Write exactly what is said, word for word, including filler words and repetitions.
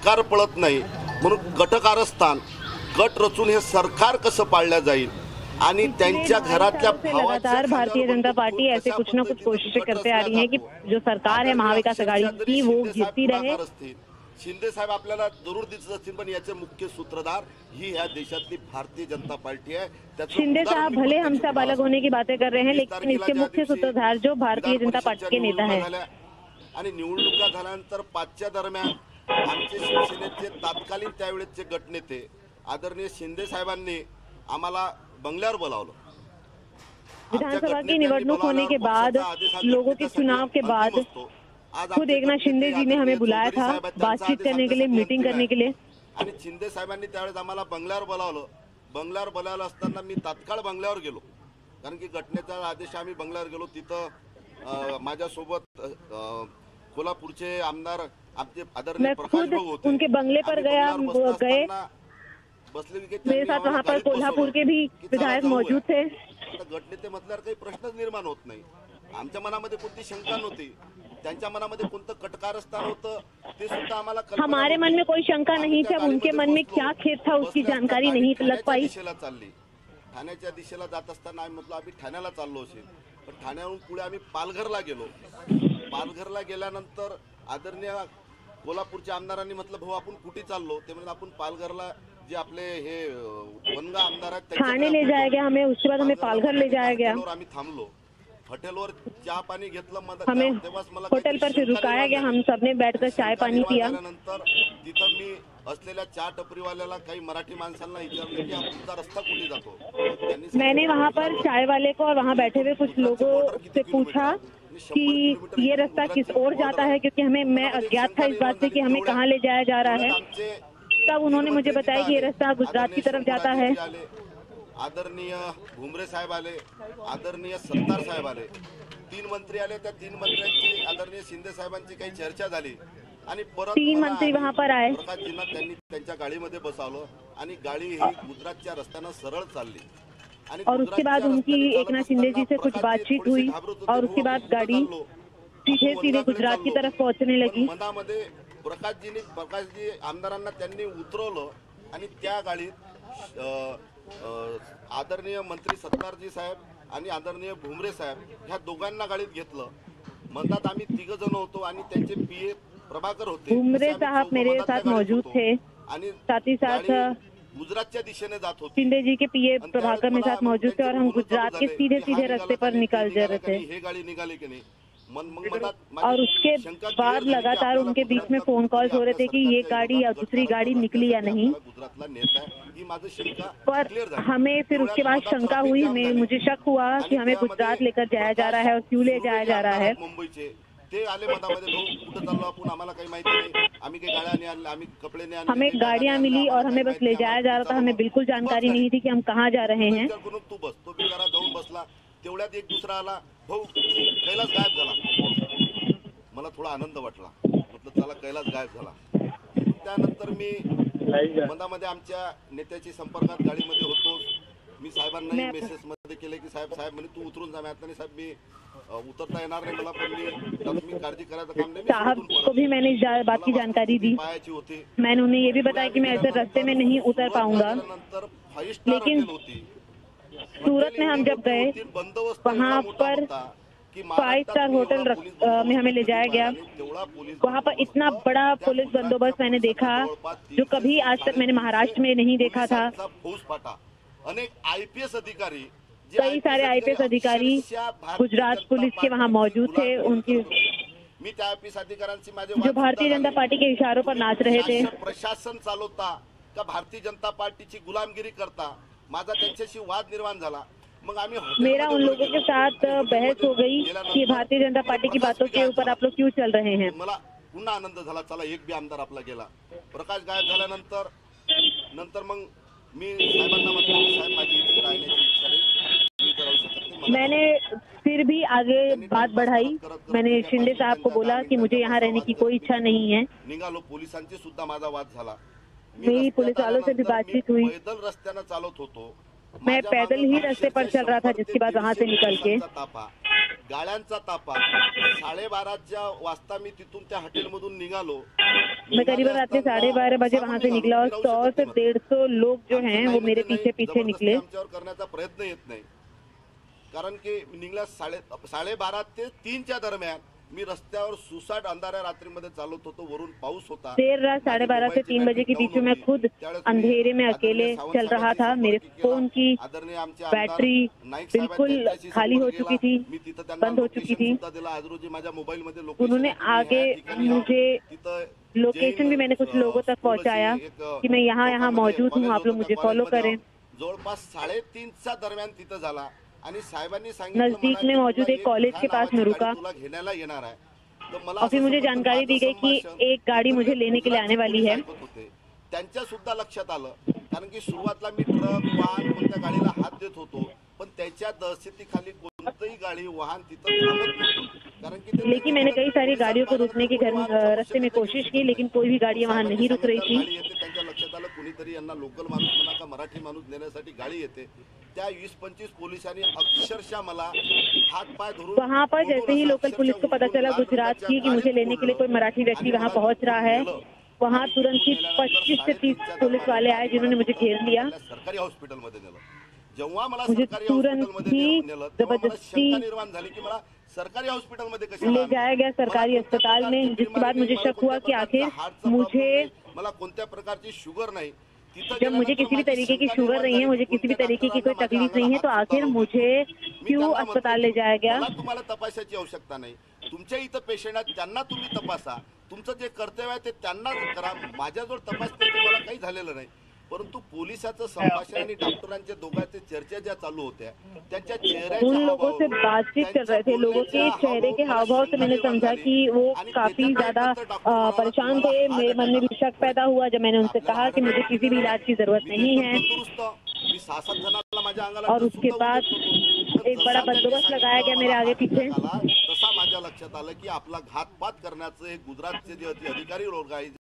सरकार पळत नाही म्हणून गटकारस्थान गट रचून हे सरकार कसं पाळले जाईल। लगातार भारतीय जनता पार्टी ऐसे कुछ ना कुछ कोशिशें करते आ रही है कि जो सरकार है महाविकास आघाड़ी की वो घिरती रहे। शिंदे साहब आपल्याला जरूर दिसत असतील पण याचे मुख्य सूत्रधार ही या देशातली भारतीय जनता पार्टी है। शिंदे साहब भले हम सब अलग होने की बातें कर रहे हैं लेकिन इसके मुख्य सूत्रधार जो भारतीय जनता पार्टी के नेता है। निवडणुका झाल्यानंतर पाचच्या दरम्यान आमचे शिवसेनेचे तत्कालीन त्यावेळचे गटनेते आदरणीय शिंदे साहेबांनी आम्हाला बंगल्यावर बोलावलं। विधानसभा की निवडणूक होने के बाद लोगों के चुनाव के बाद खुद एकनाथ शिंदे जी ने हमें बुलाया था बातचीत करने के लिए, मीटिंग करने के लिए। शिंदे साहेबांनी त्यावेळेस आम्हाला बंगल्यावर बोलावलं। बंगल्यावर बोलावलं असताना मी तात्काळ बंगल्यावर गेलो कारण की घटनेचा आदेश आम्ही बंगल्यावर गेलो। तिथं माझ्यासोबत कोल्हापूरचे आमदार आपले आदरणीय प्रकाश भाऊ होते, उनके बंगले पर गया गए मेरे साथ, वहाँ पर कोल्हापुर के भी विधायक मौजूद थे। घटनेते म्हटल्यावर काही प्रश्नच निर्माण होत नाही। आमच्या मनामध्ये कोणती शंका नव्हती, त्यांच्या मनामध्ये कोणतं कटकारस्थान होतं ते सुद्धा आम्हाला कल्पना होती। हमारे मन में कोई शंका नहीं थी, उनके मन में क्या खेद था उसकी जानकारी नहीं लग पाई। दिशेला चालली, ठाण्याच्या दिशेला जात असताना आम्ही म्हटलं आम्ही ठाण्याला चाललो असेल, पण ठाण्याहून पुढे आम्ही पालघरला गेलो। पालघरला गेल्यानंतर आदरणीय कोल्हापूरच्या आमदारांनी म्हटलं भाऊ आपण कुठे चाललो, ते म्हणजे आपण पालघरला जे आपले हे वनगा आमदार आहेत ठाणे ले जाया गया हमें, उसके बाद हमें पालघर ले जाया गया। आम्ही थांबलो होटल और चाय पानी घेतलं, होटल पर फिर रुकाया गया, हम सबने बैठकर चाय पानी पिया। नंतर तिथं मी असलेल्या चाय टपरीवाल्याला काही मराठी माणसांना विचारलं की आपला रस्ता कुठे जातो। मैंने वहाँ पर चाय वाले को और वहाँ बैठे हुए कुछ लोगों से पूछा कि ये रास्ता किस ओर जाता है क्योंकि हमें मैं अज्ञात था इस बात से कि हमें कहाँ ले जाया जा रहा है। तब उन्होंने मुझे बताया कि ये रास्ता गुजरात की तरफ जाता है। आदरणीय भुमरे साहेब आले, आदरणीय सत्तार साहेब आले, तीन मंत्री आले। त्या तीन मंत्र्यांची आदरणीय शिंदे साहेबांची काही चर्चा झाली आणि परत तीन मंत्री वहां पर आए। प्रकाशजींना त्यांनी त्यांच्या गाडीमध्ये बसवलं आणि गाडी ही गुजरातच्या रस्त्याने सरळ चालली आणि और उसके बाद उनकी एकनाथ शिंदे जी से कुछ बातचीत हुई और उसके बाद गाड़ी सीधे सीधे गुजरात की तरफ पहुंचने लगी। मनामध्ये प्रकाशजींनी प्रकाशजी आमदारांना त्यांनी उतरवलं आणि त्या गाडीत आदरणीय मंत्री सत्तारजी साहेब आणि आदरणीय भुमरे साहेब ह्या दोघांना गाडीत घेतलं। मंदात आम्ही तिघ जण होतो आणि त्यांचे पीए प्रभाकर होते, भुमरे साहब मेरे साथ मौजूद थे आणि साथ ही साथ गुजरातच्या दिशेने जात होते। शिंदे जी के पीए प्रभाकर मेरे साथ मौजूद थे और हम गुजरात के सीधे सीधे रास्ते पर निकल जा रहे थे। हे गाडी निघाली की नाही और उसके बाद लगातार उनके बीच में फोन कॉल्स हो रहे थे कि ये गाड़ी या दूसरी गाड़ी निकली या नहीं, पर हमें फिर उसके बाद शंका हुई, हमें मुझे शक हुआ कि हमें गुजरात लेकर जाया जा रहा है और क्यों ले जाया जा रहा है। हमें गाड़ियाँ मिली और हमें बस ले जाया जा रहा था, हमें बिल्कुल जानकारी नहीं थी कि हम कहाँ जा रहे हैं। तेवढ्यात एक दुसरा आला, भाऊ कैलास गायब झाला। मला थोडा आनंद वाटला, मतलब त्याला कैलास गायब झाला। त्यानंतर मी मनामध्ये आमच्या नेत्याची संपर्कात गाडीमध्ये होतो। मी साहेबांनाही मेसेज मध्ये केले की साहेब साहेब म्हणे तू उतरून जा। मी आता नाही साहेब मी उतरता येणार नाही मला, पण मी तुम्ही काळजी करायचं काम नाही। साहब को भी मैंने बात की जानकारी दी, मैंने उन्हें ये भी बताया कि मैं ऐसे रास्ते में नहीं उतर पाऊंगा। लेकिन सूरत में हम जब गए वहाँ पर फाइव स्टार होटल रख, आ, में हमें ले जाया गया। वहाँ पर इतना बड़ा पुलिस बंदोबस्त मैंने देखा जो कभी आज तक मैंने महाराष्ट्र में नहीं देखा था। अनेक आईपीएस अधिकारी, कई सारे आईपीएस अधिकारी गुजरात पुलिस के वहाँ मौजूद थे। उनकी जो भारतीय जनता पार्टी के इशारों पर नाच रहे थे, प्रशासन चालवता का भारतीय जनता पार्टी की गुलामगिरी करता, माझा त्यांच्याशी वाद निर्माण झाला। मग आम्ही मेरा उन लोगों के साथ बहस हो गई कि भारतीय जनता पार्टी की बातों के ऊपर आप लोग क्यों चल रहे हैं। मला पुन्हा आनंद झाला, चला एक भी आमदार आपला गेला। प्रकाश गायब झाल्यानंतर नंतर मग मी साहेबांना म्हटलं साहेब माझी इथे राहण्याची इच्छा नाही। मैंने फिर भी आगे बात बढ़ाई, मैंने शिंदे साहब को बोला कि मुझे यहाँ रहने की कोई इच्छा नहीं है। निघालो, पोलिसांची सुद्धा माझा वाद झाला। मेरी पुलिस वालों से भी बातचीत हुई। मैं पैदल ही रास्ते पर चल रहा था जिसके बाद वहाँ से निकल के गाळ्यांचा तापा साढ़े बारह वाजता मी तिथून त्या हॉटेलमधून निघालो। मैं करीब रात के साढ़े बारह बजे वहाँ से निकला और सौ से डेढ़ सौ लोग जो हैं वो मेरे पीछे पीछे निकले। करना का प्रयत्न येत नाही कारण की निघला साढ़े बारह ते तीन च्या दरम्यान मी रस्त्यावर सुसाट अंधाऱ्या रात्रीमध्ये चालत होतो। वरून पाऊस होता। देर रात साढ़े बारह से तीन बजे के बीच में खुद अंधेरे में अकेले चल रहा था। मेरे फोन की बैटरी बिल्कुल खाली हो चुकी थी, बंद हो चुकी थी। उन्होंने आगे मुझे लोकेशन भी मैंने कुछ लोगों तक पहुंचाया कि मैं यहाँ यहाँ मौजूद हूँ, आप लोग मुझे फॉलो करें। जवळपास साढ़े तीन च्या दरम्यान तिथे झाला। नजदीक में मौजूद एक कॉलेज के पास में रुका और फिर मुझे जानकारी दी गई कि एक गाड़ी मुझे लेने के लिए आने वाली है। लक्षात आलं कारण की सुरुवातला मी ट्रक वाहन कोणत्या गाडीला हात देत होतो पण त्याच्या दहशतीखाली कोणतीही गाडी वाहन तिथे थांबत नव्हती। लेकिन मैंने कई सारी गाड़ियों को रुकने की घर रास्ते में कोशिश की लेकिन कोई भी गाड़ी वहाँ नहीं रुक रही थी। मराठी माणूस नेण्यासाठी गाड़ी येते त्या वीस पंचवीस पोलिसांनी अक्षरशः मला हाथ पाय धरून। वहाँ पर जैसे ही लोकल पुलिस को पता चला गुजरात की कि मुझे लेने के लिए कोई मराठी व्यक्ति वहाँ पहुँच रहा है, वहाँ तुरंत ही पच्चीस से तीस पुलिस वाले आए जिन्होंने मुझे घेर लिया। सरकारी हॉस्पिटल में मुझे तुरंत ही जबरदस्ती सरकारी हॉस्पिटल में ले जाया गया, सरकारी अस्पताल में, जिसके बाद मुझे शक हुआ कि आखिर मुझे मला कोणत्या प्रकारची शुगर नाही। जब मुझे किसी भी तरीके की शुगर नहीं है, मुझे किसी भी तरीके की कोई तकलीफ नहीं है तो आखिर मुझे क्यों अस्पताल ले जाया गया। तुम्हाला तपासायची आवश्यकता नाही, तुमच्या इथे पेशंट आहेत त्यांना तुम्ही तपासा, तुमचं जे कर्तव्य आहे ते त्यांना करा। माझ्याजवळ तपासते तुम्हाला काही झालेलं नाही परंतु पोलिसाचं संभाषण आणि डॉक्टरांच्या दोघांचे चर्चा ज्या चालू होत्या त्यांच्या चेहऱ्याच्या उन लोगों से बातचीत कर रहे थे। लोगों के चेहरे के हावभाव से मैंने समझा कि वो काफी ज्यादा परेशान थे। मेरे मन में भी शक पैदा हुआ जब मैंने उनसे कहा कि मुझे किसी भी इलाज की जरूरत नहीं है। और उसके बाद एक बड़ा बंदोबस्त लगाया गया मेरे आगे पीछे। तसा माझ्या लक्षात आलं की आपला घातपात करण्याचं एक गुजरातचे जे अधिकारी लोक आहेत